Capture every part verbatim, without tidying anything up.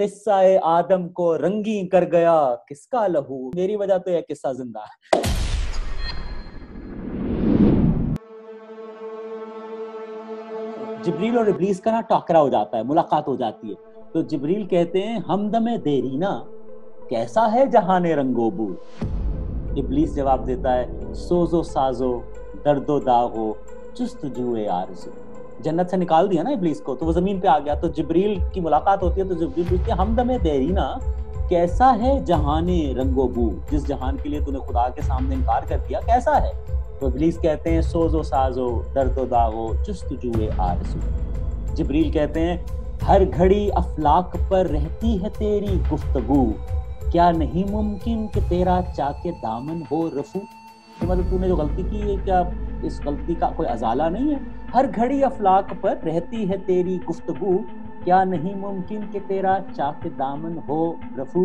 किस्सा-ए आदम को रंगी कर गया किसका लहू, मेरी वजह तो यह किस्सा जिंदा है। जिब्रील और इब्लीस का ना टकराव हो जाता है, मुलाकात हो जाती है। तो जिब्रील कहते हैं हमदमे देरीना कैसा है जहाने रंगोबू। इब्लीस जवाब देता है सोजो साजो दर्दो दागो चुस्त जुए आरज़ू। जन्नत से निकाल दिया ना इब्लीस को, तो वो जमीन पे आ गया। तो जिब्रील की मुलाकात होती है, तो जिब्रील पूछते हैं हमदमे देरीना कैसा है जहाने रंगोबू, जिस जहान के लिए तूने खुदा के सामने इनकार कर दिया कैसा है। तो इब्लीस कहते हैं सोजो साजो दर्दो दागो चुस्त जुए आरज़ू। जिब्रील कहते हैं हर घड़ी अफलाक पर रहती है तेरी गुफ्तगू, क्या नहीं मुमकिन कि तेरा चाके दामन हो रफू। तो मतलब तूने जो गलती की है क्या इस गलती का कोई अजाला नहीं है। हर घड़ी अफलाक पर रहती है तेरी गुफ्तगू, क्या नहीं मुमकिन कि तेरा चाके दामन हो रफू।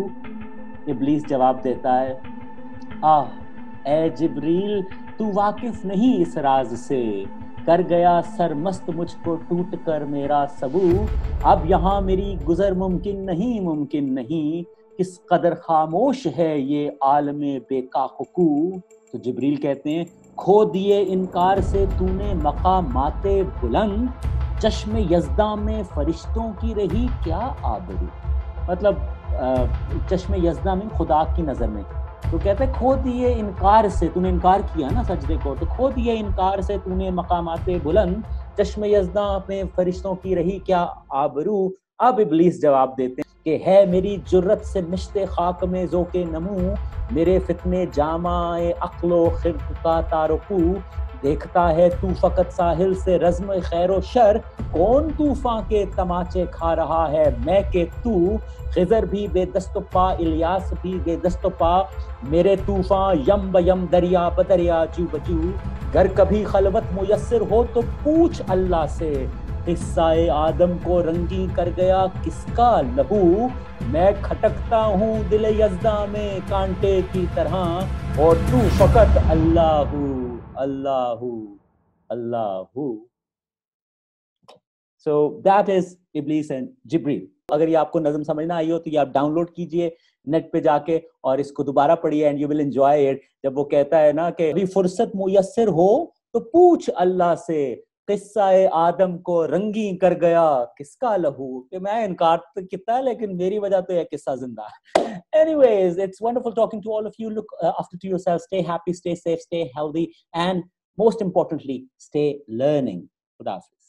इब्लीस जवाब देता है आह ए जिब्रील तू वाकिफ नहीं इस राज से, कर गया सरमस्त मुझको टूट कर मेरा सबू, अब यहाँ मेरी गुजर मुमकिन नहीं मुमकिन नहीं, किस कदर खामोश है ये आलमे बेका हुकू। तो जिब्रील कहते हैं खो दिए इनकार से तूने मकामाते बुलंद, चश्मे यज़दा में फरिश्तों की रही क्या आबरू। मतलब चश्मे यज़दा में खुदा की नज़र में। तो कहते हैं खो दिए इनकार से, तूने इनकार किया ना सजदे को, तो खो दिए इनकार से तूने मकामाते बुलंद, चश्मे यज़दा अपने फरिश्तों की रही क्या आबरू। अब इब्लीस जवाब देते हैं कि है मेरी जुर्रत से मिश्ते खाक में जो के नमू, मेरे फितने जामाए अक्लो खिर्द का तारकू, देखता है तू फकत साहिल से रज़्म खैरो शर, कौन तूफां के तमाचे खा रहा है मैं के तू, खिजर भी बेदस्त पा इलियास भी बेदस्त पा, मेरे तूफां यम बयम दरिया बदरिया जू बजू, गर कभी खलवत मुयस्सर हो तो पूछ अल्लाह से, किस्साए आदम को रंगी कर गया किसका लहू, मैं खटकता हूँ दिल यज़्दा में कांटे की तरह, और तू फकत अल्लाहू अल्लाहू अल्लाहू। सो दैट इज इब्लीस एंड जिब्रील। अगर ये आपको नज़म समझ ना आई हो तो ये आप डाउनलोड कीजिए नेट पे जाके और इसको दोबारा पढ़िए and you will enjoy it. जब वो कहता है ना कि अभी फुर्सत मुयस्सर हो तो पूछ अल्लाह से, किस्सा-ए आदम को रंगी कर गया किसका लहू, कि मैं इनकार तो कितना है लेकिन मेरी वजह तो यह किस्सा जिंदा है। Anyways, it's wonderful talking to all of you. Look uh, after to yourselves. Stay happy, stay safe, stay healthy, and most importantly, stay learning. Good afternoon.